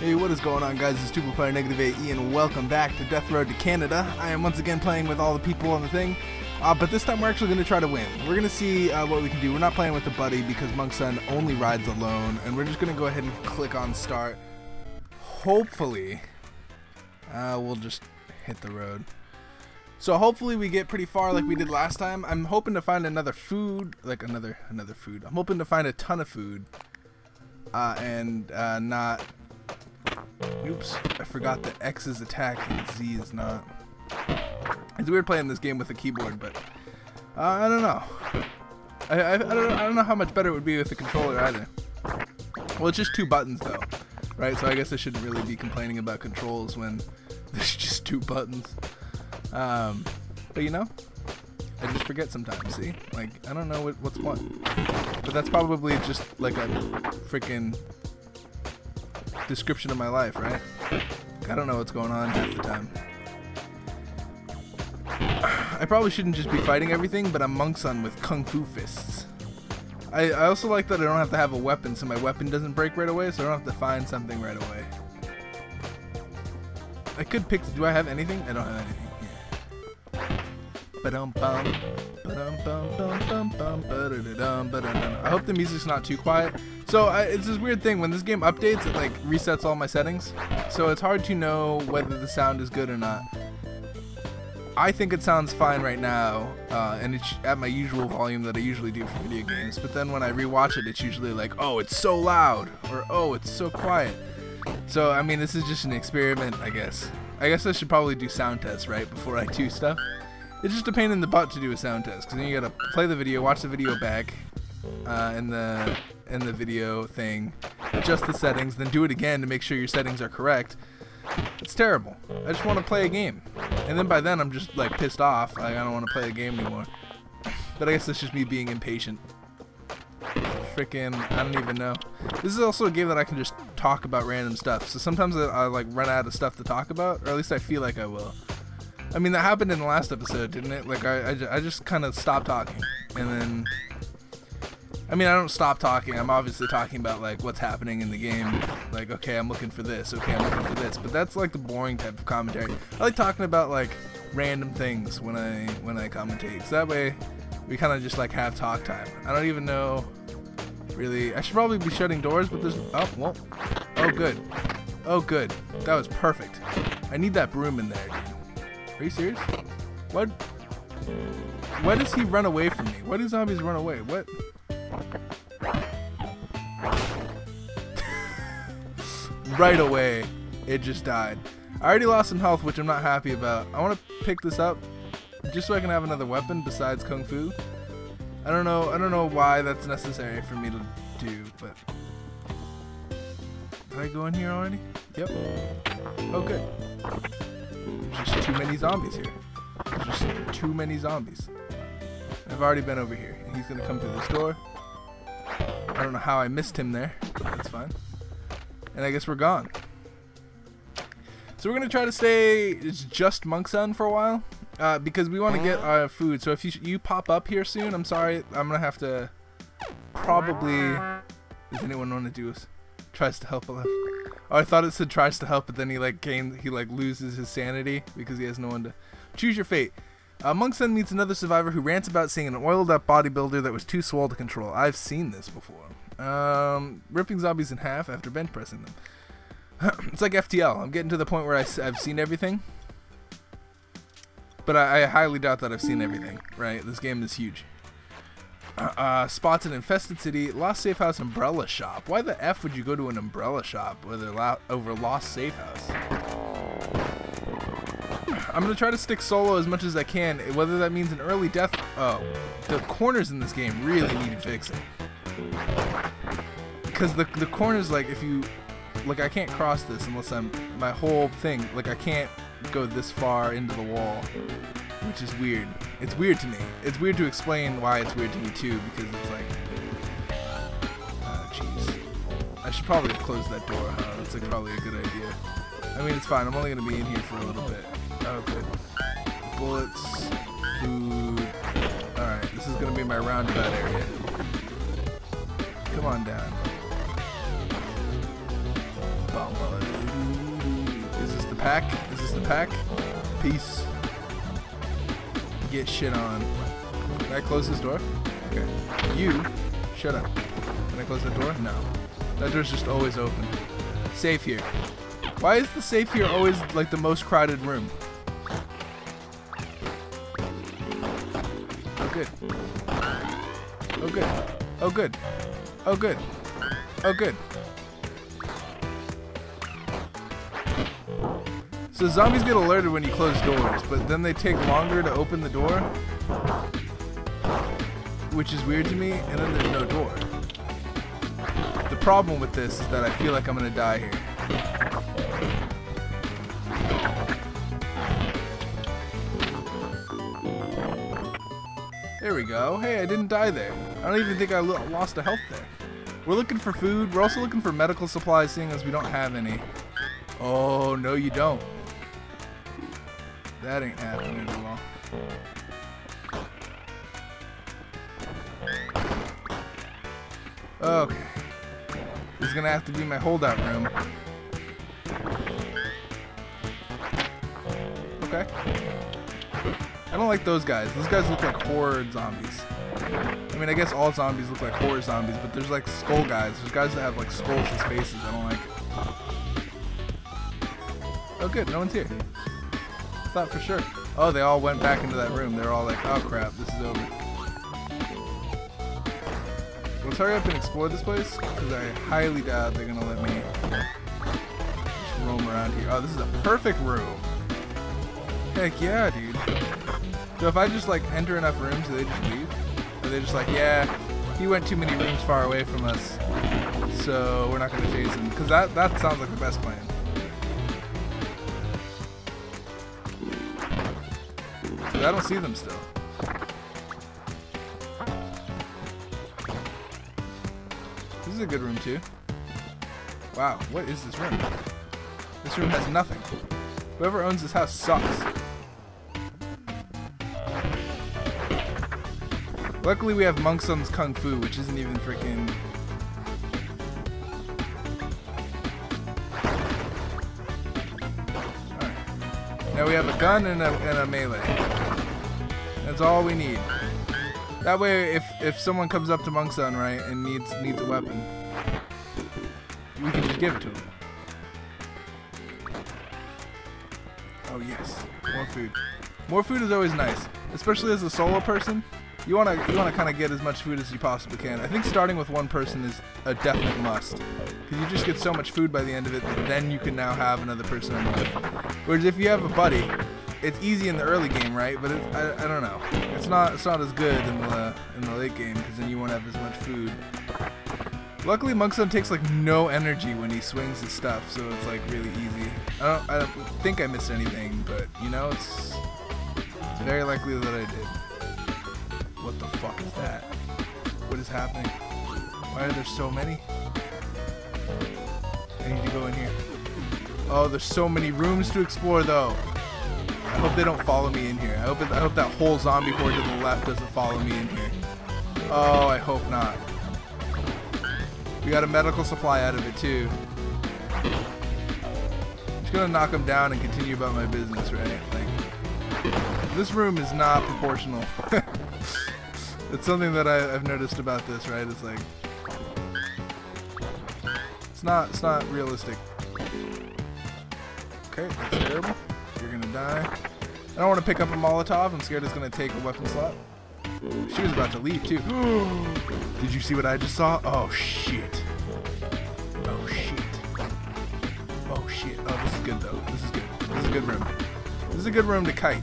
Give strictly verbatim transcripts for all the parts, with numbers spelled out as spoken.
Hey, what is going on, guys? It's TubaPlyr Negative A E, and welcome back to Death Road to Canada. I am once again playing with all the people on the thing, uh, but this time we're actually going to try to win. We're going to see uh, what we can do. We're not playing with a buddy because Monk Sun only rides alone, and we're just going to go ahead and click on start. Hopefully, uh, we'll just hit the road. So hopefully we get pretty far like we did last time. I'm hoping to find another food, like another another food. I'm hoping to find a ton of food uh, and uh, not. Oops, I forgot that X is attack and Z is not. It's weird playing this game with a keyboard, but uh, I don't know. I, I, I don't I don't know how much better it would be with a controller either. Well, it's just two buttons though, right? So I guess I shouldn't really be complaining about controls when there's just two buttons. Um, but you know, I just forget sometimes, see? Like, I don't know what, what's what. But that's probably just like a freaking description of my life, right? I don't know what's going on half the time. I probably shouldn't just be fighting everything, but I'm Monkson with Kung Fu fists. I, I also like that I don't have to have a weapon, so my weapon doesn't break right away, so I don't have to find something right away. I could pick, do I have anything? I don't have anything. I hope the music's not too quiet. So I, it's this weird thing when this game updates, it like resets all my settings, so it's hard to know whether the sound is good or not. I think it sounds fine right now, uh, and it's at my usual volume that I usually do for video games, but then when I rewatch it, it's usually like, oh, it's so loud, or oh, it's so quiet. So I mean, this is just an experiment, I guess. I guess I should probably do sound tests, right, before I do stuff. It's just a pain in the butt to do a sound test, because then you gotta play the video, watch the video back, uh, in the in the video thing, adjust the settings, then do it again to make sure your settings are correct. It's terrible. I just want to play a game, and then by then I'm just like pissed off. Like, I don't want to play a game anymore. But I guess that's just me being impatient. Freaking, I don't even know. This is also a game that I can just talk about random stuff. So sometimes I, I like run out of stuff to talk about, or at least I feel like I will. I mean, that happened in the last episode, didn't it? Like, I, I, ju I just kind of stopped talking, and then, I mean, I don't stop talking. I'm obviously talking about, like, what's happening in the game. Like, okay, I'm looking for this. Okay, I'm looking for this. But that's, like, the boring type of commentary. I like talking about, like, random things when I, when I commentate. So that way, we kind of just, like, have talk time. I don't even know, really. I should probably be shutting doors, but there's, oh, well, oh, good. Oh, good. That was perfect. I need that broom in there, dude. Are you serious? What? Why does he run away from me? Why do zombies run away? What? Right away, it just died. I already lost some health, which I'm not happy about. I want to pick this up just so I can have another weapon besides Kung Fu. I don't know. I don't know why that's necessary for me to do, but... Did I go in here already? Yep. Oh, good. There's just too many zombies here. There's just too many zombies. I've already been over here. And he's going to come through this door. I don't know how I missed him there. That's fine. And I guess we're gone. So we're going to try to stay it's just Monk Sun for a while. Uh, because we want to get our food. So if you, you pop up here soon, I'm sorry. I'm going to have to probably... Does anyone want to do this? Tries to help a lot. Oh, I thought it said tries to help, but then he like gains, he like loses his sanity because he has no one to choose your fate. Uh, Monk Sun meets another survivor who rants about seeing an oiled-up bodybuilder that was too swole to control. I've seen this before. Um, ripping zombies in half after bench pressing them. It's like F T L. I'm getting to the point where I, I've seen everything, but I, I highly doubt that I've seen everything. Right? This game is huge. Uh, uh, spots an infested city, lost safe house, umbrella shop. Why the F would you go to an umbrella shop whether lo over lost safe house? I'm gonna try to stick solo as much as I can, whether that means an early death. Oh, the corners in this game really need fixing. Because the the corners, like if you, like I can't cross this unless I'm my whole thing. Like I can't go this far into the wall. Which is weird. It's weird to me. It's weird to explain why it's weird to me too, because it's like, oh jeez. I should probably close that door, huh? That's like probably a good idea. I mean, it's fine. I'm only gonna be in here for a little bit. Oh, good. Bullets. Food. All right, this is gonna be my roundabout area. Come on down. Bomb bullet. pack? Is this the pack? Peace. Get shit on. Can I close this door? Okay. You. Shut up. Can I close that door? No. That door's just always open. Safe here. Why is the safe here always like the most crowded room? Oh good. Oh good. Oh good. Oh good. Oh good. So zombies get alerted when you close doors, but then they take longer to open the door, which is weird to me, and then there's no door. The problem with this is that I feel like I'm gonna die here. There we go. Hey, I didn't die there. I don't even think I lost a health there. We're looking for food. We're also looking for medical supplies, seeing as we don't have any. Oh, no you don't. That ain't happening at all. Okay. This is gonna have to be my holdout room. Okay. I don't like those guys. Those guys look like horror zombies. I mean, I guess all zombies look like horror zombies, but there's like skull guys. There's guys that have like skulls as faces. I don't like. Oh good, no one's here. Thought for sure. Oh, they all went back into that room. They're all like, oh crap, this is over. Let's hurry up and explore this place, because I highly doubt they're going to let me just roam around here. Oh, this is a perfect room. Heck yeah, dude. So if I just, like, enter enough rooms, do they just leave? Or they're just like, yeah, he went too many rooms far away from us, so we're not going to chase him. Because that, that sounds like the best plan. Because I don't see them still. This is a good room too. Wow, what is this room? This room has nothing. Whoever owns this house sucks. Luckily we have Monkson's Kung Fu, which isn't even freaking... Alright. Now we have a gun and a, and a melee. That's all we need. That way, if, if someone comes up to Monk Sun, right, and needs needs a weapon, we can just give it to him. Oh yes, more food. More food is always nice, especially as a solo person. You wanna you wanna kind of get as much food as you possibly can. I think starting with one person is a definite must, because you just get so much food by the end of it that then you can now have another person on the way. Whereas if you have a buddy, it's easy in the early game, right? But it's, I, I don't know. It's not it's not as good in the in the late game, because then you won't have as much food. Luckily, Monkson takes like no energy when he swings his stuff, so it's like really easy. I don't I don't think I missed anything, but you know, it's, it's very likely that I did. What the fuck is that? What is happening? Why are there so many? I need to go in here. Oh, there's so many rooms to explore though. I hope they don't follow me in here. I hope, it, I hope that whole zombie horde to the left doesn't follow me in here. Oh, I hope not. We got a medical supply out of it, too. I'm just going to knock them down and continue about my business, right? Like, this room is not proportional. It's something that I, I've noticed about this, right? It's like... It's not, it's not realistic. Okay, that's terrible. You're gonna die. I don't want to pick up a Molotov. I'm scared it's gonna take a weapon slot. She was about to leave too. Did you see what I just saw? Oh shit. Oh shit. Oh shit. Oh, this is good though. This is good. This is a good room. This is a good room to kite.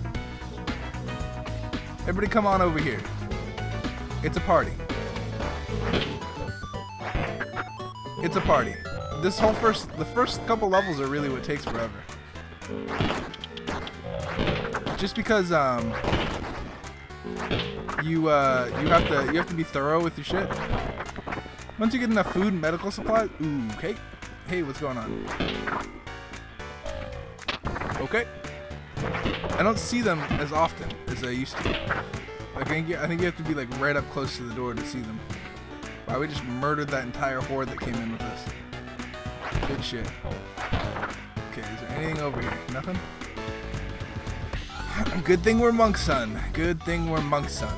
Everybody come on over here. It's a party. It's a party. This whole first, the first couple levels are really what takes forever. Just because um, you uh, you have to you have to be thorough with your shit. Once you get enough food and medical supplies, ooh, okay. Hey, what's going on? Okay. I don't see them as often as I used to. Like, I think I think you have to be like right up close to the door to see them. Wow, we just murdered that entire horde that came in with us. Good shit. Okay, is there anything over here? Nothing? Good thing we're Monk Sun. Good thing we're Monk Sun.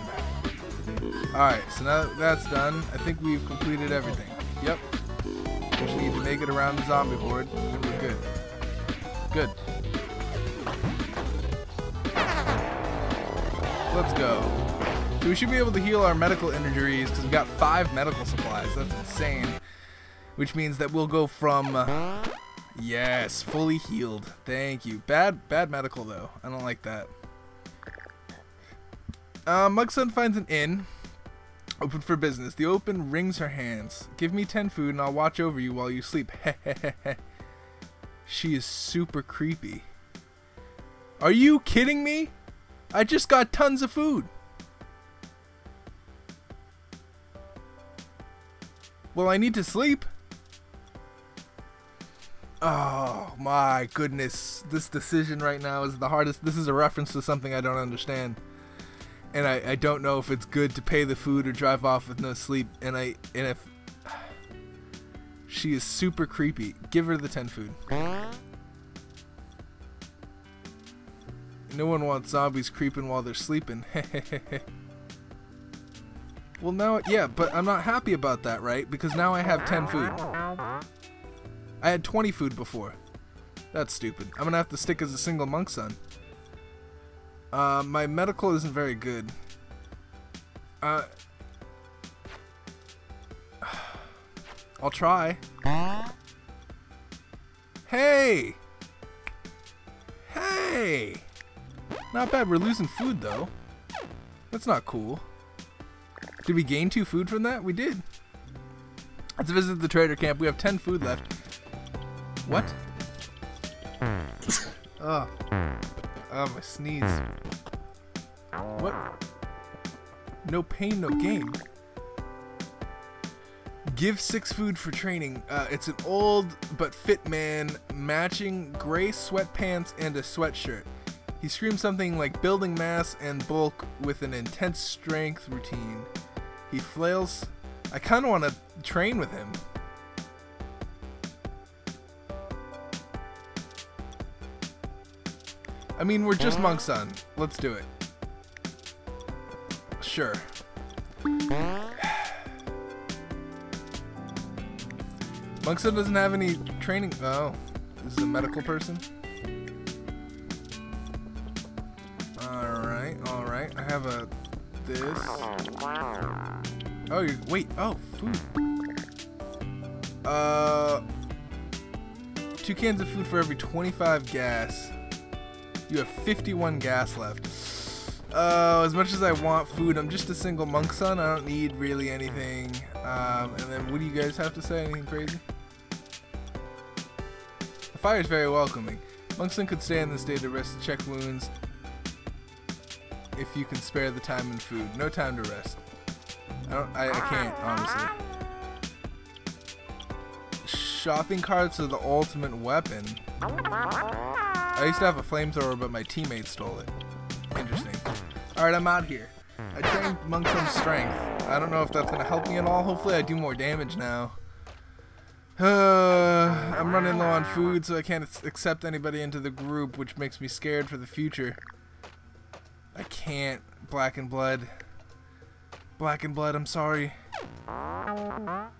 Alright, so now that that's done, I think we've completed everything. Yep. Just need to make it around the zombie board, and we're good. Good. Let's go. So we should be able to heal our medical injuries, because we've got five medical supplies. That's insane. Which means that we'll go from... Uh, yes, fully healed. Thank you. Bad bad medical, though. I don't like that. Uh, Monkson finds an inn. Open for business. The open wrings her hands. Give me ten food and I'll watch over you while you sleep. She is super creepy. Are you kidding me? I just got tons of food. Well, I need to sleep. Oh my goodness, this decision right now is the hardest. This is a reference to something I don't understand. And I, I don't know if it's good to pay the food or drive off with no sleep. And I and if she is super creepy. Give her the ten food. No one wants zombies creeping while they're sleeping. Well, now, yeah, but I'm not happy about that, right? Because now I have ten food. I had twenty food before. That's stupid. I'm gonna have to stick as a single Monk Sun. Uh, my medical isn't very good. Uh, I'll try. Hey! Hey! Not bad, we're losing food though. That's not cool. Did we gain two food from that? We did. Let's visit the trader camp. We have ten food left. What? Oh. Oh, my sneeze. What? No pain, no gain. Give six food for training. Uh, it's an old but fit man, matching gray sweatpants and a sweatshirt. He screams something like building mass and bulk with an intense strength routine. He flails. I kind of want to train with him. I mean, we're just Monk Sun. Let's do it. Sure. Monk Sun doesn't have any training. Oh, this is a medical person. Alright, alright. I have a... this. Oh, you wait. Oh, food. Uh... Two cans of food for every twenty-five gas. You have fifty-one gas left. Oh, uh, as much as I want food, I'm just a single Monk Sun. I don't need really anything. Um, and then what do you guys have to say? Anything crazy? The fire is very welcoming. Monk Sun could stay in this day to rest and check wounds if you can spare the time and food. No time to rest. I, don't, I, I can't, honestly. Shopping carts are the ultimate weapon. I used to have a flamethrower, but my teammate stole it. Interesting. Alright, I'm out here. I trained Monk Sun's strength. I don't know if that's going to help me at all. Hopefully I do more damage now. Uh, I'm running low on food, so I can't accept anybody into the group, which makes me scared for the future. I can't. Black and Blood. Black and Blood, I'm sorry. I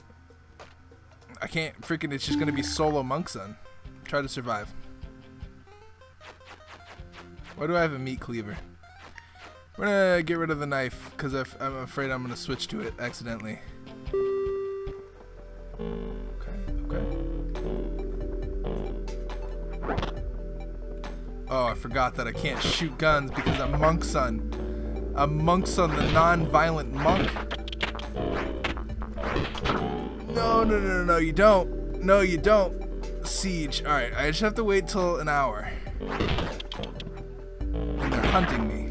can't. Freaking, it's just going to be solo Monk Sun. Try to survive. Why do I have a meat cleaver? We're gonna get rid of the knife because I'm afraid I'm gonna switch to it accidentally. Okay, okay. Oh, I forgot that I can't shoot guns because I'm Monk Sun. I'm Monk Sun, the non-violent monk. No, no, no, no, you don't. No, you don't. Siege. All right, I just have to wait till an hour. Hunting me.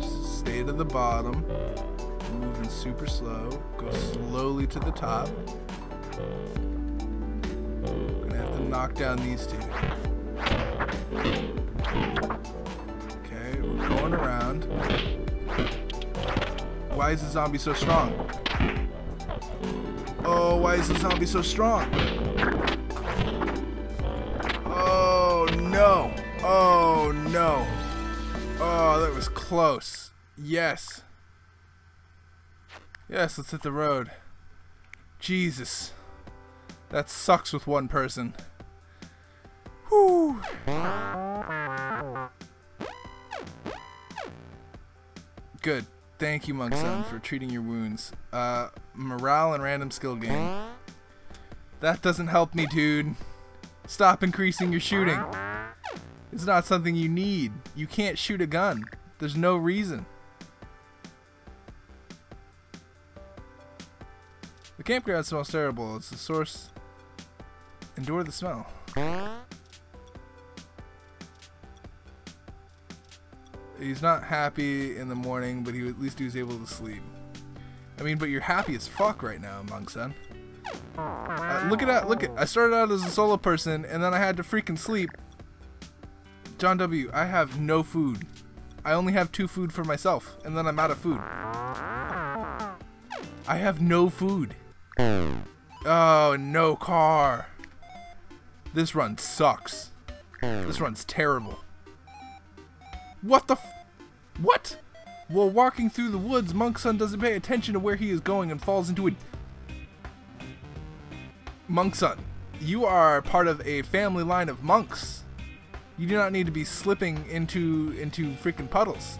Just stay to the bottom. Moving super slow. Go slowly to the top. I'm gonna have to knock down these two. Okay, we're going around. Why is the zombie so strong? Oh, why is the zombie so strong? Oh, no. Oh, no. Oh, that was close. Yes. Yes, let's hit the road. Jesus. That sucks with one person. Whew. Good. Thank you, Monk Sun, for treating your wounds. Uh, morale and random skill gain. That doesn't help me, dude. Stop increasing your shooting. It's not something you need. You can't shoot a gun. There's no reason. The campground smells terrible. It's the source. Endure the smell. He's not happy in the morning, but he at least he was able to sleep. I mean, but you're happy as fuck right now, Monkson. Uh, look at that! Look at I started out as a solo person, and then I had to freaking sleep. John W. I have no food. I only have two food for myself, and then I'm out of food. I have no food. Oh, no car. This run sucks. This run's terrible. What the f- What? While walking through the woods, Monkson doesn't pay attention to where he is going and falls into a- Monkson, you are part of a family line of monks. You do not need to be slipping into into freaking puddles.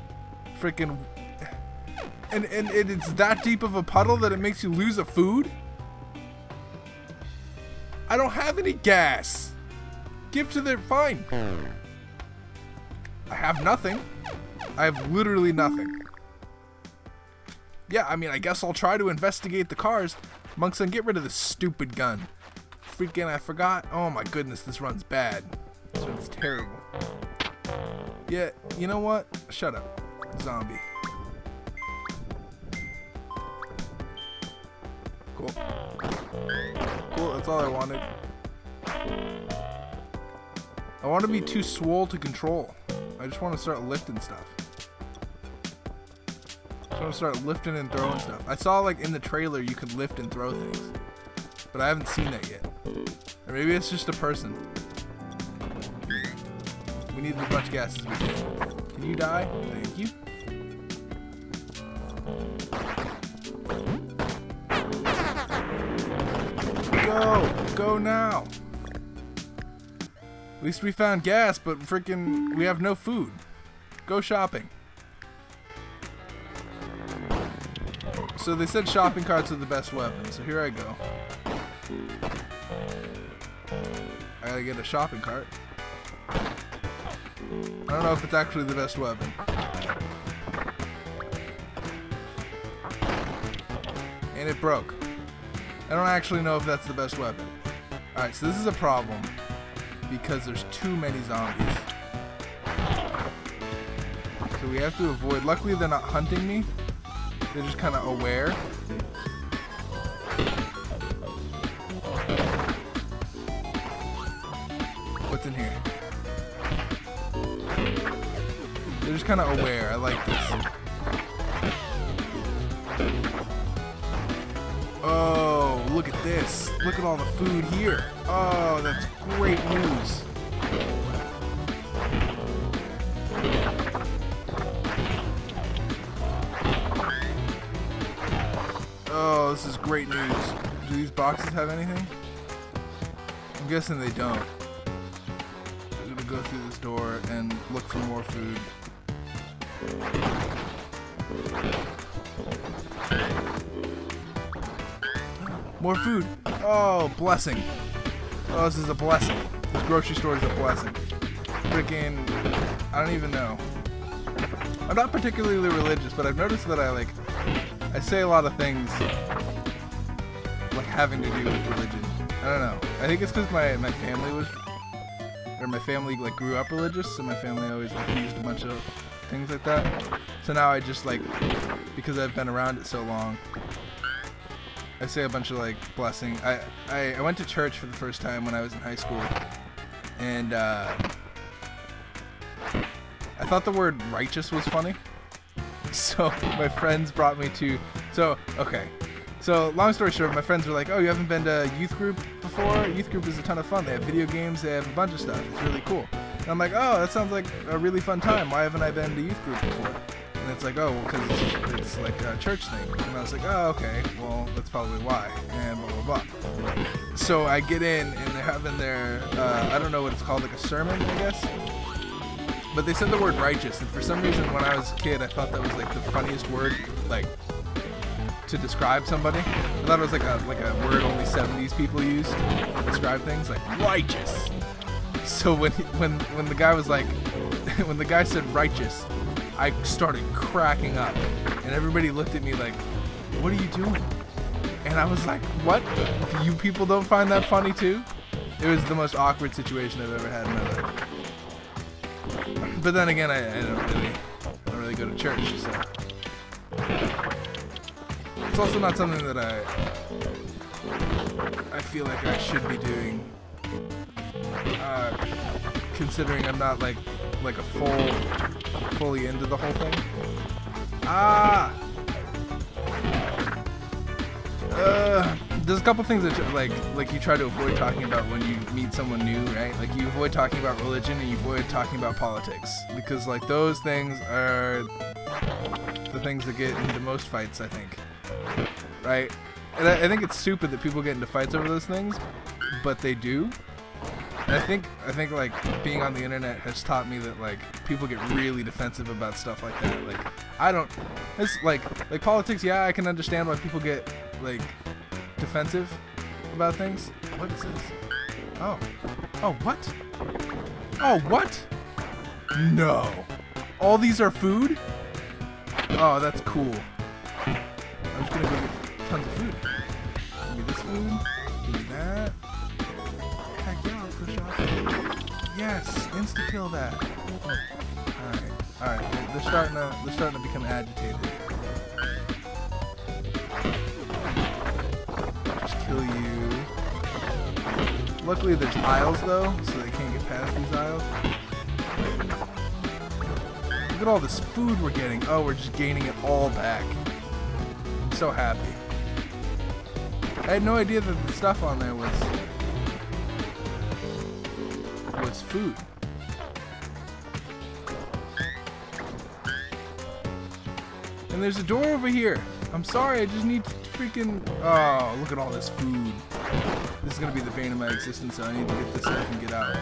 Freaking- And, and and it's that deep of a puddle that it makes you lose a food? I don't have any gas. Give to the- Fine. I have nothing. I have literally nothing. Yeah, I mean, I guess I'll try to investigate the cars. Monkson, get rid of this stupid gun. Freaking, I forgot. Oh my goodness, this run's bad. This run's terrible. Yeah, you know what? Shut up, zombie. Cool. Cool, that's all I wanted. I want to be too swole to control. I just want to start lifting stuff. I just want to start lifting and throwing stuff. I saw, like, in the trailer you could lift and throw things. But I haven't seen that yet. Or maybe it's just a person. We need as much gas as we can. Can you die? Thank you. Go! Go now! At least we found gas, but freaking we have no food. Go shopping. So they said shopping carts are the best weapon, so here I go. I gotta get a shopping cart. I don't know if it's actually the best weapon. And it broke. I don't actually know if that's the best weapon. Alright, so this is a problem. Because there's too many zombies. So we have to avoid. Luckily they're not hunting me. They're just kind of aware. What's in here? They're just kind of aware. I like this. Oh, look at this. Look at all the food here. Oh, that's great news. Oh, this is great news. Do these boxes have anything? I'm guessing they don't. I'm gonna go through this door and look for more food. More food. Oh, blessing. Oh, this is a blessing. This grocery store is a blessing. Freaking, I don't even know. I'm not particularly religious, but I've noticed that I like, I say a lot of things like having to do with religion. I don't know. I think it's because my, my family was, or my family like grew up religious, so my family always like, used a bunch of things like that. So now I just like, because I've been around it so long, I say a bunch of like blessing. I, I I went to church for the first time when I was in high school, and uh, I thought the word righteous was funny. So my friends brought me to. So okay, So, long story short, my friends were like, oh, you haven't been to youth group before? Youth group is a ton of fun. They have video games. They have a bunch of stuff. It's really cool. And I'm like, oh, that sounds like a really fun time. Why haven't I been to youth group before? And it's like, oh, well, because it's, it's like a church thing. And I was like, oh, okay, well, that's probably why, and blah, blah, blah. So I get in, and they're having their, uh, I don't know what it's called, like a sermon, I guess? But they said the word righteous, and for some reason, when I was a kid, I thought that was, like, the funniest word, like, to describe somebody. I thought it was, like, a, like a word only seventies people used to describe things, like, righteous. So when, he, when, when the guy was like, when the guy said righteous, I started cracking up, and everybody looked at me like, what are you doing? And I was like, what? You people don't find that funny too? It was the most awkward situation I've ever had in my life. But then again, I, I don't really I don't really go to church, so. It's also not something that I, I feel like I should be doing, uh, considering I'm not like, like a full... fully into the whole thing. Ah! Uh, there's a couple things that like like you try to avoid talking about when you meet someone new, right? Like you avoid talking about religion and you avoid talking about politics, because like those things are the things that get into most fights, I think. Right? And I, I think it's stupid that people get into fights over those things, but they do. And I think, I think like, being on the internet has taught me that, like, people get really defensive about stuff like that. Like, I don't, it's like, like politics, yeah, I can understand why people get, like, defensive about things. What is this? Oh. Oh, what? Oh, what? No. All these are food? Oh, that's cool. I'm just gonna go get tons of food. Give me this food. Give me that. Yes, insta kill that. Alright, alright, they're, they're starting to they're starting to become agitated. Just kill you. Luckily there's aisles though, so they can't get past these aisles. Look at all this food we're getting. Oh, we're just gaining it all back. I'm so happy. I had no idea that the stuff on there was was food. And there's a door over here. I'm sorry, I just need to freaking... Oh, look at all this food. This is gonna be the bane of my existence, so I need to get this stuff and get out.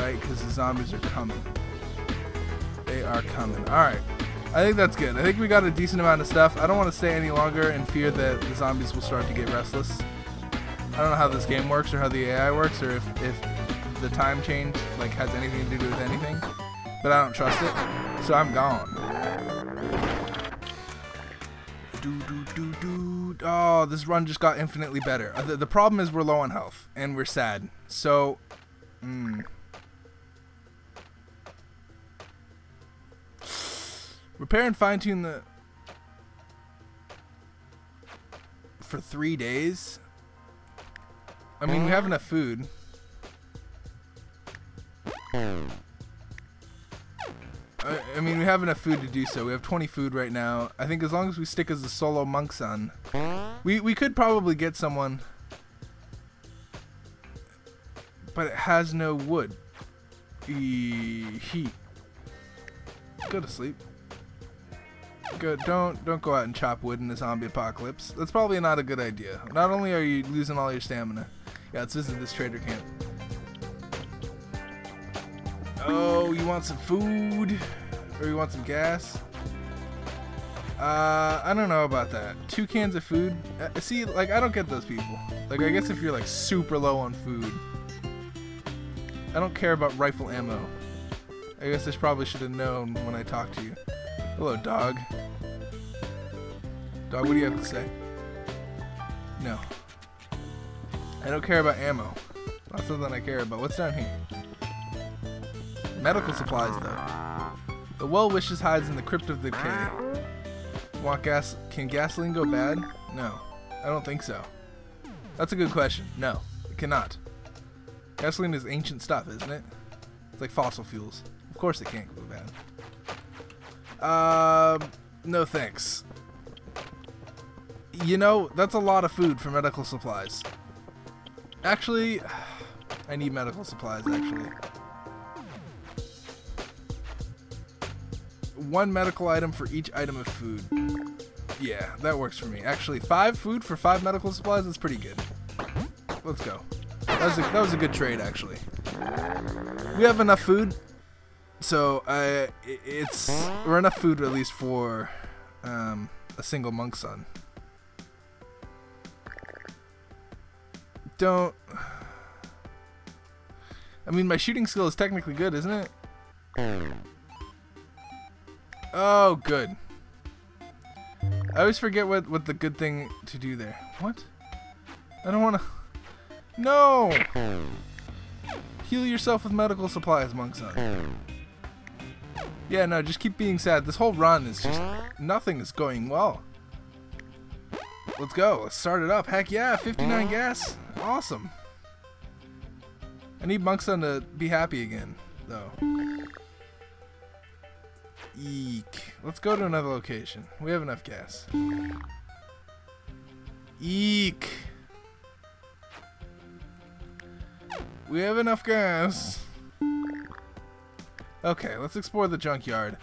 Right, because the zombies are coming. They are coming. Alright. I think that's good. I think we got a decent amount of stuff. I don't want to stay any longer in fear that the zombies will start to get restless. I don't know how this game works or how the A I works or if, if the time change like has anything to do with anything, but I don't trust it, so I'm gone. Do, do, do, do. Oh, this run just got infinitely better. The, the problem is we're low on health and we're sad, so... Mm. Repair and fine-tune the... For three days? I mean, we have enough food. I, I mean, we have enough food to do so. We have twenty food right now. I think as long as we stick as a solo Monkson, we we could probably get someone, but it has no wood. E heat. Go to sleep. Go, don't don't go out and chop wood in the zombie apocalypse. That's probably not a good idea. Not only are you losing all your stamina. Yeah, let's visit this trader camp. Oh, you want some food? Or you want some gas? Uh, I don't know about that. Two cans of food? Uh, see, like, I don't get those people. Like, I guess if you're, like, super low on food. I don't care about rifle ammo. I guess I probably should have known when I talked to you. Hello, dog. Dog, what do you have to say? No. I don't care about ammo. Not something I care about. What's down here? Medical supplies, though. The well wishes hides in the crypt of the cave. Want gas? Can gasoline go bad? No. I don't think so. That's a good question. No, it cannot. Gasoline is ancient stuff, isn't it? It's like fossil fuels. Of course it can't go bad. Um, No thanks. You know, that's a lot of food for medical supplies. Actually, I need medical supplies, actually. One medical item for each item of food. Yeah, that works for me. Actually, five food for five medical supplies is pretty good. Let's go. That was a, that was a good trade, actually. We have enough food. So, uh, it's... We're enough food, at least, for um, a single Monk Sun. Don't... I mean, my shooting skill is technically good, isn't it? Oh, good. I always forget what, what the good thing to do there. What? I don't want to... No! Heal yourself with medical supplies, Monk Sun. Yeah, no, just keep being sad. This whole run is just... Nothing is going well. Let's go. Let's start it up. Heck yeah, fifty-nine gas. Awesome. I need Monk Sun to be happy again, though. Eek. Let's go to another location. We have enough gas. Eek. We have enough gas. Okay, let's explore the junkyard.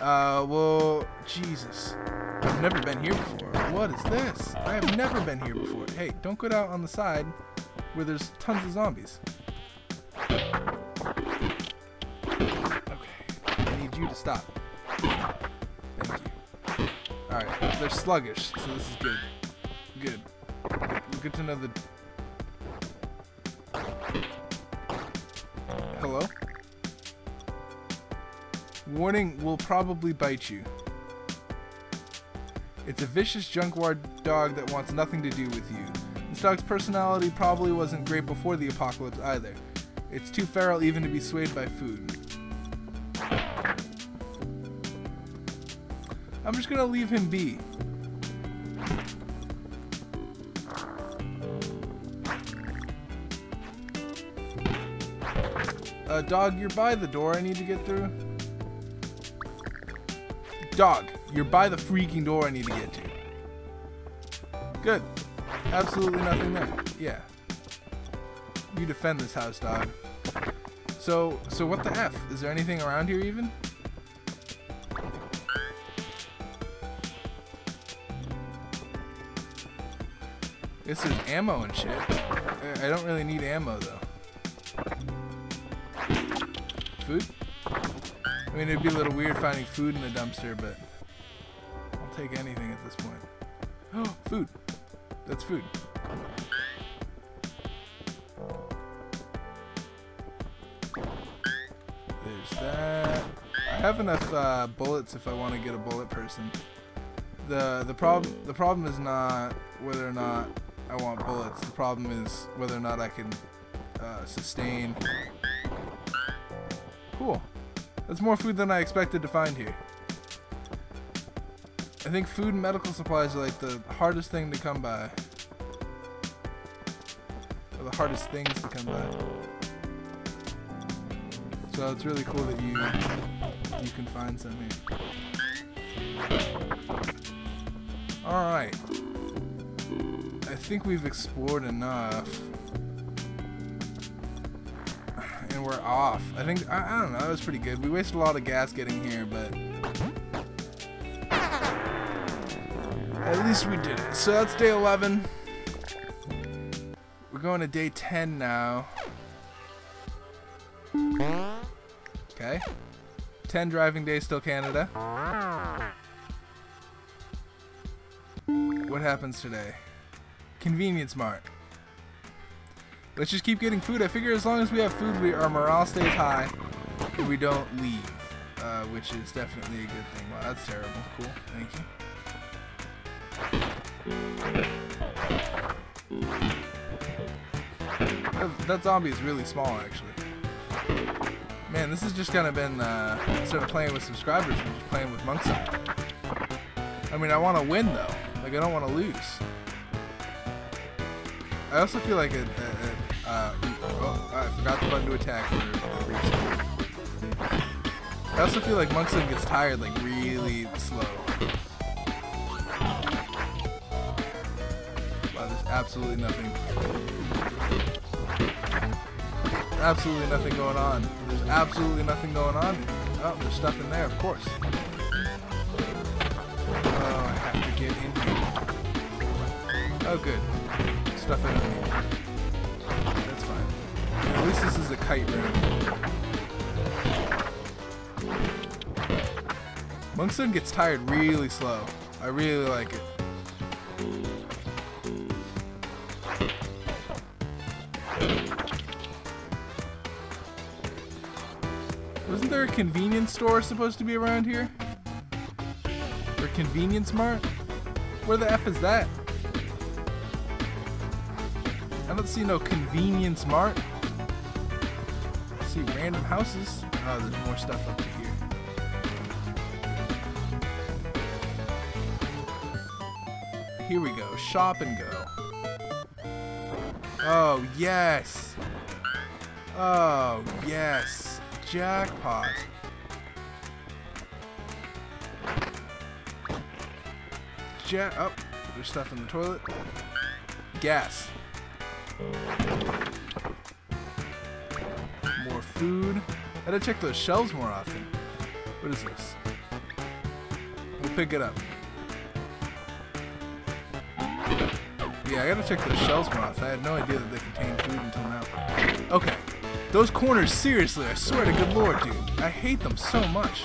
Uh, well, Jesus. I've never been here before. What is this? I have never been here before. Hey, don't go out on the side where there's tons of zombies. Okay, I need you to stop. Thank you. Alright, they're sluggish, so this is good. Good. Good to know the... Hello? Warning, will probably bite you. It's a vicious junkyard dog that wants nothing to do with you. This dog's personality probably wasn't great before the apocalypse either. It's too feral even to be swayed by food. I'm just gonna leave him be. Uh, dog, you're by the door I need to get through. Dog, you're by the freaking door I need to get to. Good. Absolutely nothing there. Yeah. You defend this house, dog. So, so what the F? Is there anything around here even? This is ammo and shit. I don't really need ammo though. Food? I mean, it'd be a little weird finding food in the dumpster, but I'll take anything at this point. Oh, food. That's food. There's that. I have enough uh, bullets if I want to get a bullet person. The the problem the problem is not whether or not I want bullets. The problem is whether or not I can uh, sustain. Cool. That's more food than I expected to find here. I think food and medical supplies are like the hardest thing to come by. Or the hardest things to come by. So it's really cool that you, you can find some here. Alright. I think we've explored enough. And we're off. I think, I, I don't know, that was pretty good. We wasted a lot of gas getting here, but at least we did it. So that's day eleven. We're going to day ten now. Okay. ten driving days till Canada. What happens today? Convenience Mart. Let's just keep getting food. I figure as long as we have food, we, our morale stays high and we don't leave, uh, which is definitely a good thing. Wow, that's terrible. Cool. Thank you. That, that zombie is really small, actually. Man, this has just kind of been, uh, instead of playing with subscribers, I'm just playing with Monkson. I mean, I want to win, though. Like, I don't want to lose. I also feel like a, a, a uh, oh, I forgot the button to attack for a brief second. I also feel like Monkson gets tired like really slow. absolutely nothing. Absolutely nothing going on. There's absolutely nothing going on. Oh, there's stuff in there, of course. Oh, I have to get in here. Oh, good. Stuff in here. That's fine. You know, at least this is a kite room. Monk Sun gets tired really slow. I really like it. Wasn't there a convenience store supposed to be around here? Or a convenience mart? Where the F is that? I don't see no convenience mart. I see random houses. Oh, there's more stuff up here. Here we go. Shop and go. Oh, yes. Oh, yes. Jackpot. Jack. Oh, there's stuff in the toilet. Gas. More food. I gotta check those shelves more often. What is this? We'll pick it up. Yeah, I gotta check those shelves more often. I had no idea that they contained food until now. Okay. Those corners, seriously, I swear to good lord, dude. I hate them so much.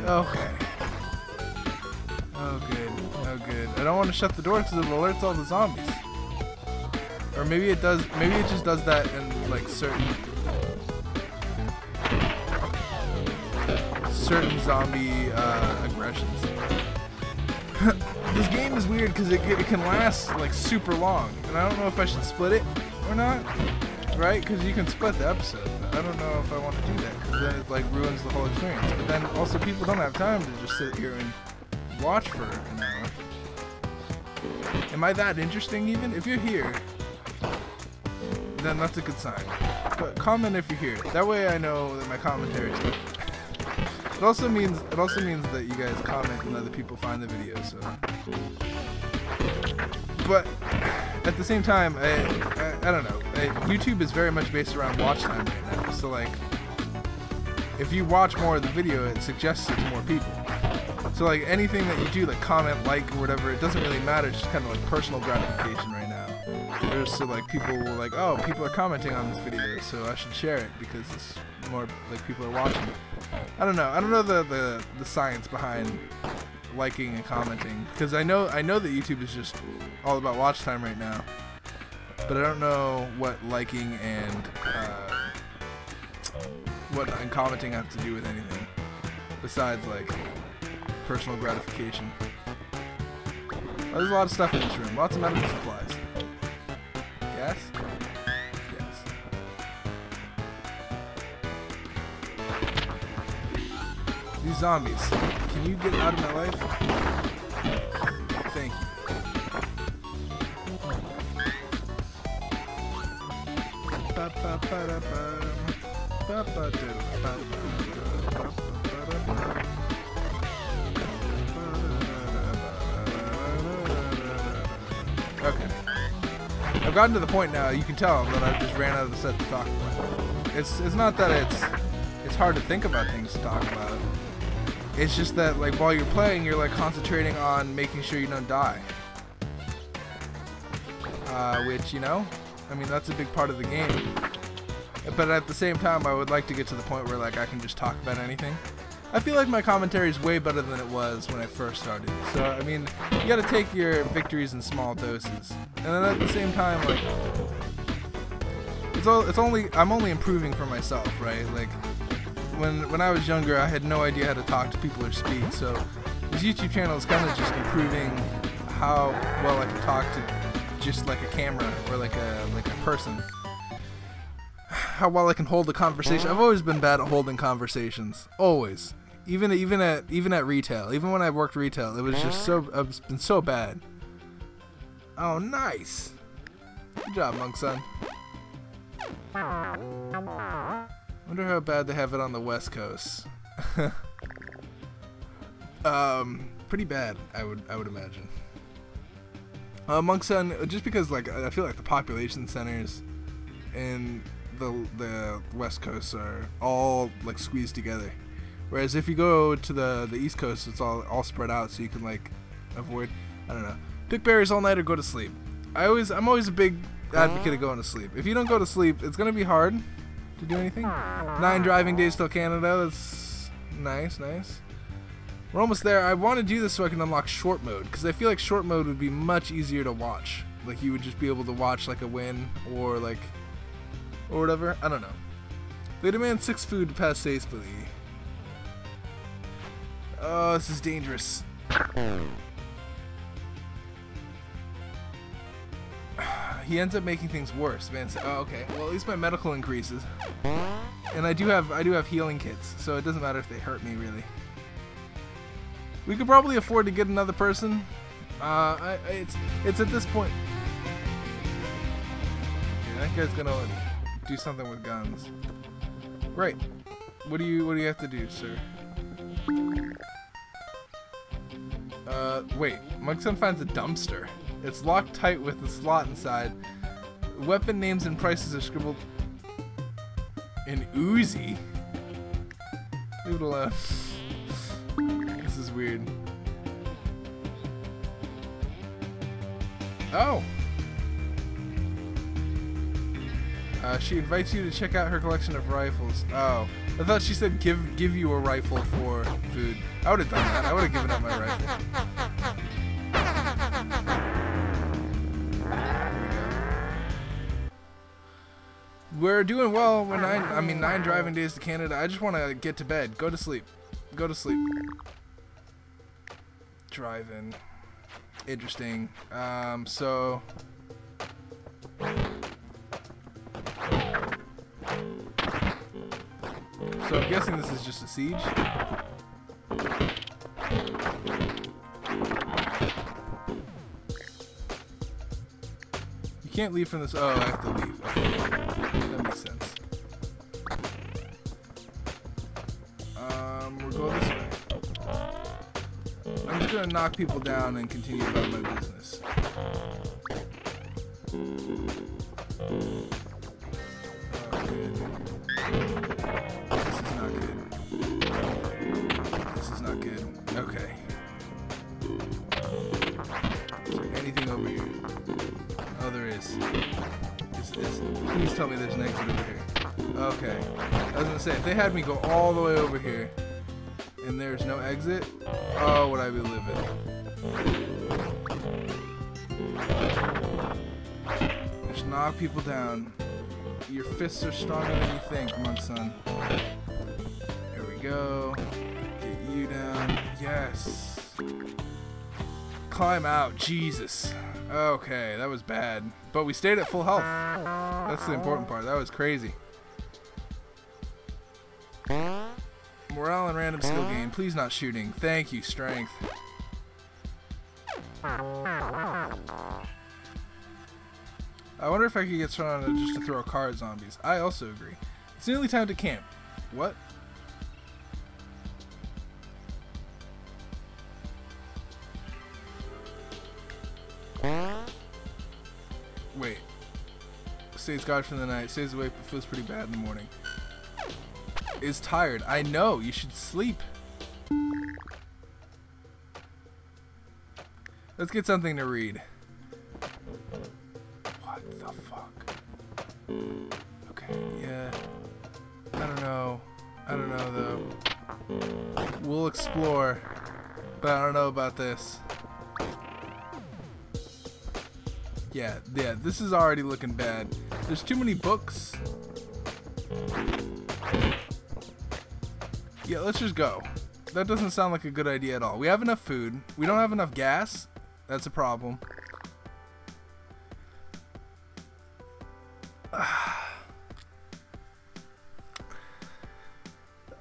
Okay. Oh, good. Oh, good. I don't want to shut the door because it alerts all the zombies. Or maybe it does, maybe it just does that in, like, certain... Certain zombie, uh, aggressions. This game is weird because it, it can last like super long, and I don't know if I should split it or not, right? Because you can split the episode. I don't know if I want to do that because then it like ruins the whole experience. But then also people don't have time to just sit here and watch for an hour. Am I that interesting even? If you're here, then that's a good sign. But comment if you're here. That way I know that my commentary is good. It also means it also means that you guys comment and other people find the video. So, but at the same time, I I, I don't know. I, YouTube is very much based around watch time right now. So like, if you watch more of the video, it suggests it to more people. So like anything that you do, like comment, like, or whatever, it doesn't really matter. It's just kind of like personal gratification right now. There's so like people will like, oh, people are commenting on this video, so I should share it because it's more like people are watching it. I don't know. I don't know the, the, the science behind liking and commenting because I know I know that YouTube is just all about watch time right now, but I don't know what liking and uh, what and commenting have to do with anything besides like personal gratification. Oh, there's a lot of stuff in this room. Lots of medical supplies. Yes. These zombies, can you get out of my life? Thank you. Okay. I've gotten to the point now, you can tell that I've just ran out of the set to talk about. It's, it's not that it's, it's hard to think about things to talk about. It's just that, like, while you're playing, you're, like, concentrating on making sure you don't die. Uh, which, you know, I mean, that's a big part of the game. But at the same time, I would like to get to the point where, like, I can just talk about anything. I feel like my commentary is way better than it was when I first started. So, I mean, you gotta take your victories in small doses. And then at the same time, like, it's, all, it's only, I'm only improving for myself, right? Like, When, when I was younger, I had no idea how to talk to people or speak, so this YouTube channel is kind of just improving how well I can talk to just like a camera or like a, like a person. How well I can hold a conversation. I've always been bad at holding conversations. Always. Even, even, at, even at retail. Even when I worked retail, it was just so, it's been so bad. Oh, nice. Good job, Monk Sun. Wonder how bad they have it on the West Coast. um, pretty bad, I would I would imagine. Uh, Monk Sun, just because like I feel like the population centers in the the West Coast are all like squeezed together, whereas if you go to the the East Coast, it's all all spread out, so you can like avoid, I don't know, pick berries all night or go to sleep. I always I'm always a big advocate of going to sleep. If you don't go to sleep, it's gonna be hard to do anything. Nine driving days till Canada. That's nice, nice. We're almost there. I want to do this so I can unlock short mode, because I feel like short mode would be much easier to watch. Like you would just be able to watch like a win or like or whatever. I don't know. They demand six food to pass safely. Oh, this is dangerous. He ends up making things worse, man. So, oh, okay. Well, at least my medical increases, and I do have I do have healing kits, so it doesn't matter if they hurt me really. We could probably afford to get another person. Uh, I, I, it's it's at this point. Okay, that guy's gonna do something with guns. Right. What do you What do you have to do, sir? Uh, wait. Monkson finds a dumpster. It's locked tight with a slot inside. Weapon names and prices are scribbled in Uzi. Leave it alone. This is weird. Oh! Uh, she invites you to check out her collection of rifles. Oh. I thought she said give give you a rifle for food. I would have done that. I would have given up my rifle. We We're doing well. We're nine, I mean, nine driving days to Canada. I just want to get to bed. Go to sleep. Go to sleep. Driving. Interesting. Um, so So I'm guessing this is just a siege. You can't leave from this. Oh, I have to leave. Okay. That makes sense. Um, we'll go this way. I'm just gonna knock people down and continue about my business. Oh, good. This is not good. This is not good. Okay. Is there anything over here? Oh, there is. It's, it's, please tell me there's an exit over here. Okay. I was gonna say, if they had me go all the way over here, and there's no exit, oh, would I be livid. Just knock people down. Your fists are stronger than you think, Monkson. Here we go. Get you down. Yes. Climb out. Jesus. Okay, that was bad. But we stayed at full health. That's the important part. That was crazy. Morale and random skill gain. Please not shooting. Thank you. Strength. I wonder if I could get started on it just to throw a car at zombies. I also agree. It's nearly time to camp. What? Wait. Stays guard for the night. Stays awake but feels pretty bad in the morning. Is tired. I know. You should sleep. Let's get something to read. What the fuck? Okay, yeah. I don't know. I don't know, though. We'll explore. But I don't know about this. Yeah, yeah. This is already looking bad. There's too many books. Yeah, let's just go. That doesn't sound like a good idea at all. We have enough food. We don't have enough gas. That's a problem.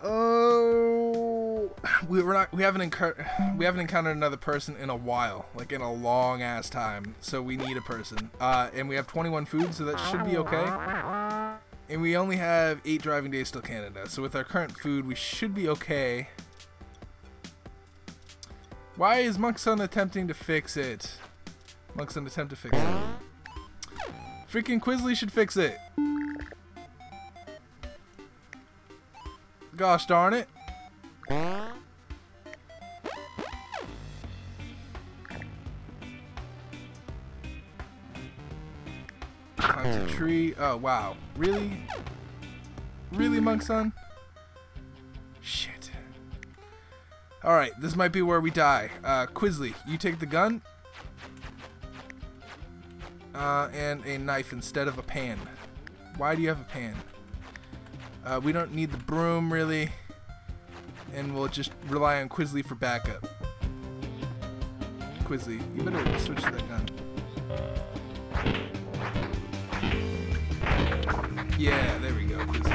Oh, we, we're not. We haven't incur. We haven't encountered another person in a while, like in a long ass time. So we need a person. Uh, and we have twenty-one food, so that should be okay. And we only have eight driving days till Canada, so with our current food, we should be okay. Why is Monkson attempting to fix it? Monkson attempt to fix it. Freaking Quigley should fix it. Gosh darn it. Climbs a tree. Oh wow. Really? Really, Monk Sun? Shit. Alright, this might be where we die. Uh, Quigley, you take the gun. Uh, and a knife instead of a pan. Why do you have a pan? Uh, we don't need the broom, really. And we'll just rely on Quigley for backup. Quigley, you better switch to that gun. Yeah, there we go, Quigley.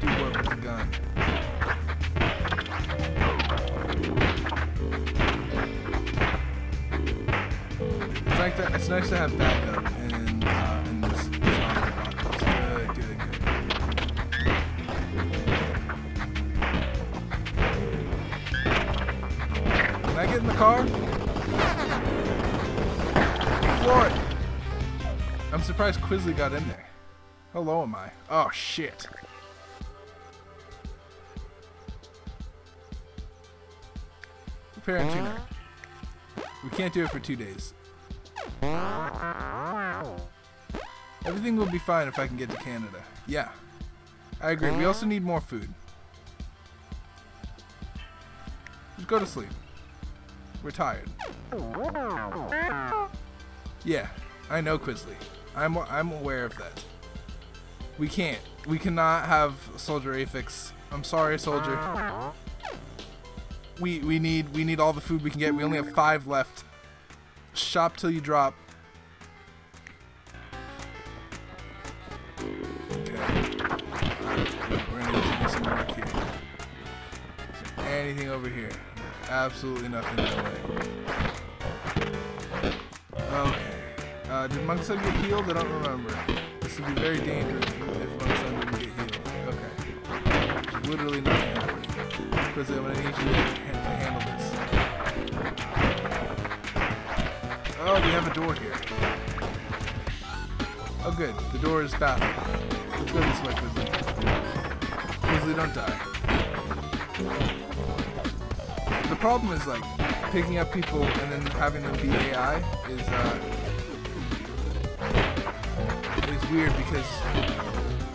Do work with the gun. It's like that. It's nice to have backup in, uh, in this zombie apocalypse. Good, good, good. Can I get in the car? Floor it. I'm surprised Quigley got in there. How low am I? Oh shit. Repair and tuner. We can't do it for two days. Everything will be fine if I can get to Canada. Yeah. I agree. We also need more food. Just go to sleep. We're tired. Yeah, I know, Quigley. I'm I'm aware of that. We can't. We cannot have soldier affix. I'm sorry, soldier. We we need we need all the food we can get. We only have five left. Shop till you drop. Okay. We're gonna do some work here. Is there anything over here? There's absolutely nothing that way. Okay. Uh, did Monkson get healed? I don't remember. This would be very dangerous if Monkson didn't get healed. Okay. There's literally nothing happening. Quigley, I'm going to need you to handle this. Oh, we have a door here. Oh, good. The door is bathroom. Let's go this way, Quigley. Quigley, don't die. The problem is, like, picking up people and then having them be A I is, uh... weird because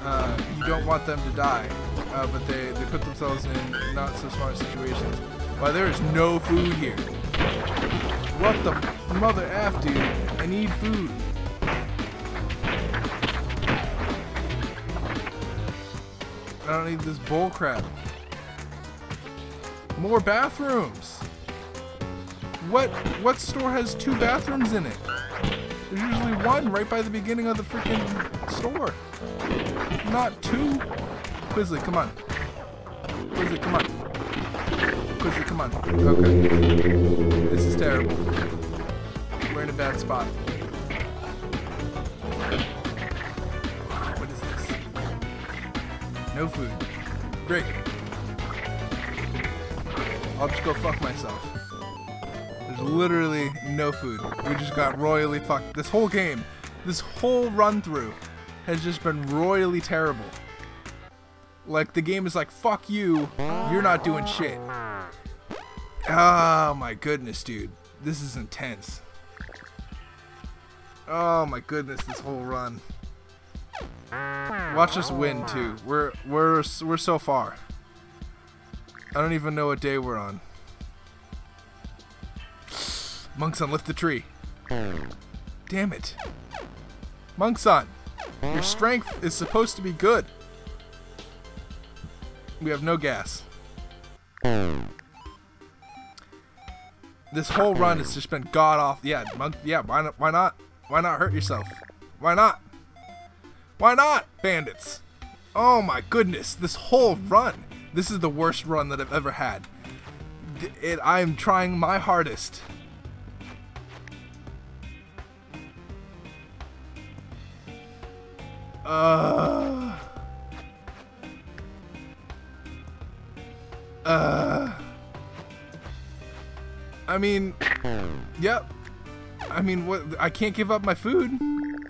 uh, you don't want them to die, uh, but they, they put themselves in not so smart situations. Wow, there is no food here. What the mother F, dude? I need food. I don't need this bull crap. More bathrooms. What, what store has two bathrooms in it? There's usually one right by the beginning of the freaking store. Not two. Quigley, come on. Quigley, come on. Quigley, come on. Okay. This is terrible. We're in a bad spot. What is this? No food. Great. I'll just go fuck myself. Literally no food. We just got royally fucked. This whole game, this whole run through has just been royally terrible. Like, the game is like, fuck you, you're not doing shit. Oh my goodness, dude. This is intense. Oh my goodness, this whole run. Watch us win too. We're we're we're so far. I don't even know what day we're on. Monkson, lift the tree. Damn it. Monkson, your strength is supposed to be good. We have no gas. This whole run has just been god off. Yeah, Monk. Yeah, why not? Why not? Why not hurt yourself? Why not? Why not, bandits? Oh my goodness, this whole run. This is the worst run that I've ever had. It, I'm trying my hardest. Uh, uh, I mean, yep, I mean, what? I can't give up my food.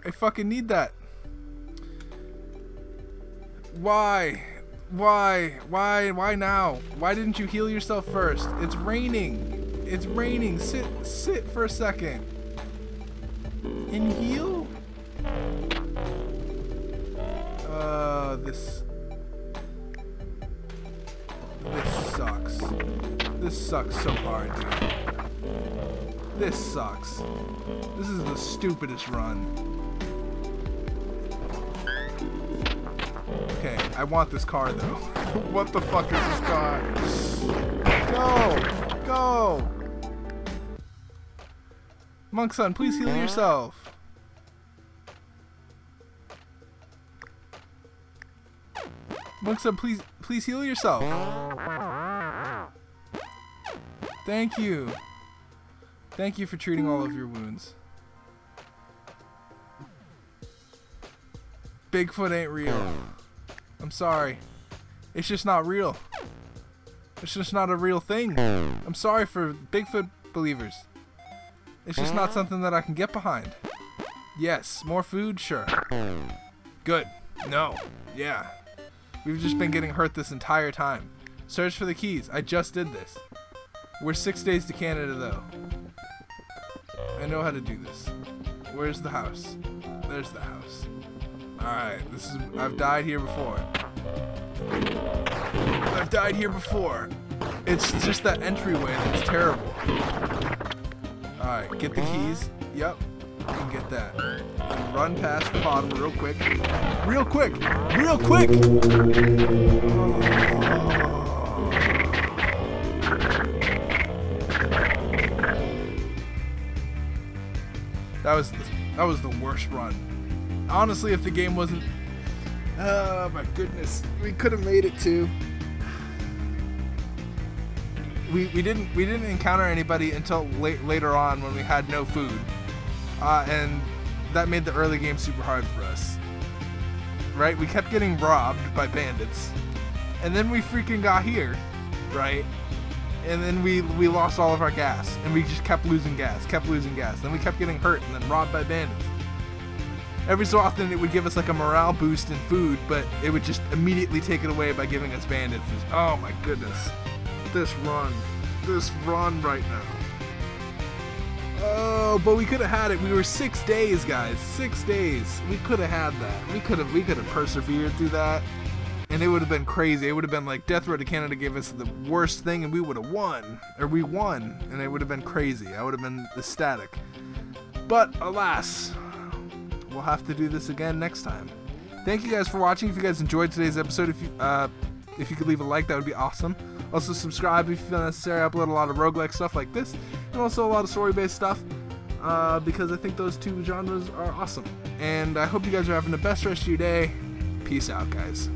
I fucking need that. Why? Why? Why? Why now? Why didn't you heal yourself first? It's raining. It's raining. Sit, sit for a second. And heal? Uh, this... This sucks. This sucks so hard, dude. This sucks. This is the stupidest run. Okay, I want this car, though. What the fuck is this car? Go! Go! Monk Sun, please heal yourself. Monk Sun, please, please heal yourself. Thank you. Thank you for treating all of your wounds. Bigfoot ain't real. I'm sorry. It's just not real. It's just not a real thing. I'm sorry for Bigfoot believers. It's just not something that I can get behind. Yes, more food, sure. Good. No. Yeah. We've just been getting hurt this entire time. Search for the keys. I just did this. We're six days to Canada, though. I know how to do this. Where's the house? There's the house. Alright, this is... I've died here before. I've died here before. It's just that entryway that's terrible. Alright, get the keys. Yep. You can get that. And run past the bottom real quick. Real quick! Real quick! Oh. That was the, that was the worst run. Honestly, if the game wasn't... Oh my goodness, we could have made it to... We we didn't we didn't encounter anybody until late later on when we had no food, uh, and that made the early game super hard for us. Right? We kept getting robbed by bandits, and then we freaking got here, right? And then we we lost all of our gas, and we just kept losing gas, kept losing gas. Then we kept getting hurt and then robbed by bandits. Every so often it would give us like a morale boost in food, but it would just immediately take it away by giving us bandits. Oh my goodness. This run. This run right now. Oh, but we could have had it. We were six days, guys. Six days. We could have had that. We could have we could have persevered through that. And it would have been crazy. It would have been like Death Road to Canada gave us the worst thing and we would have won. Or we won. And it would have been crazy. I would have been ecstatic. But alas, we'll have to do this again next time. Thank you guys for watching. If you guys enjoyed today's episode, if you, uh, if you could leave a like, that would be awesome. Also subscribe if you feel necessary. I upload a lot of roguelike stuff like this. And also a lot of story-based stuff. Uh, because I think those two genres are awesome. And I hope you guys are having the best rest of your day. Peace out, guys.